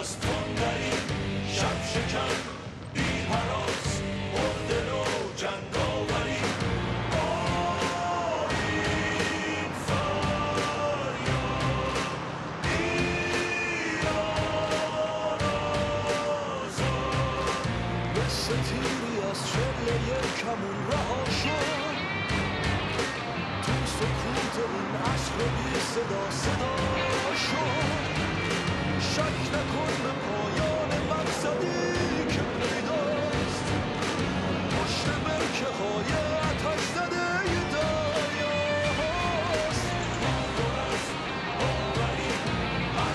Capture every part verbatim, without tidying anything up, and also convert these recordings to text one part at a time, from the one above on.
از تندری شب شکن بی هراس مردل و جنگ آوری با این فریاد ایران آزاد مثل تیری از شبل یک کمون رها شد تو سکوت این عشق بی صدا صدا شد شک نکن به پایان مقصدی که پیداست پشت برکه های آتش زده دریاست باور است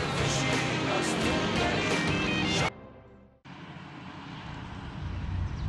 باوری ارزشی از تندری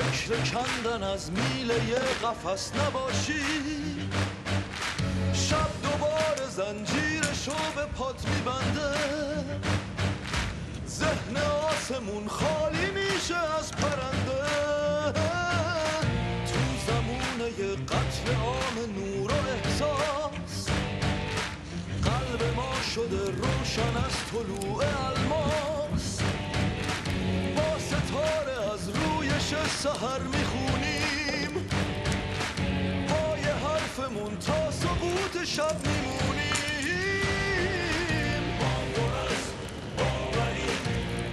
فکر کندن از میله یه قفس نباشی شب دوباره زنجیرشو به پات میبنده ذهن آسمون خالی میشه از پرنده تو زمونه یه قتل عام نور و احساس قلب ما شده روشن از طلوع الماس با ستاره از رو سحر میخونیم پای حرفمون تا سقوط شب میمونیم باور است باوری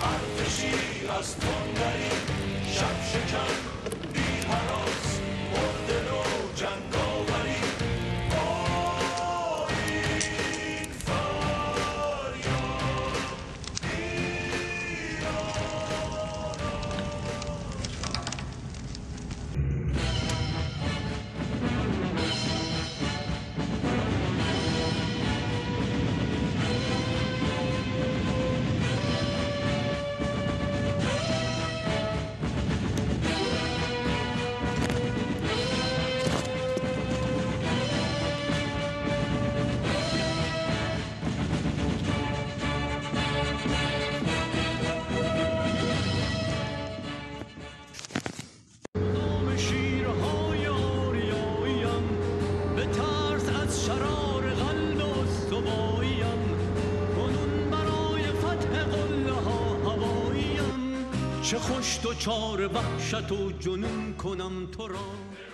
ارتشی از تندری شب شکن بی هراس مردل و جنگ آوری با این فریاد چه خوش دوچار وحشت و جنون کنم تو را.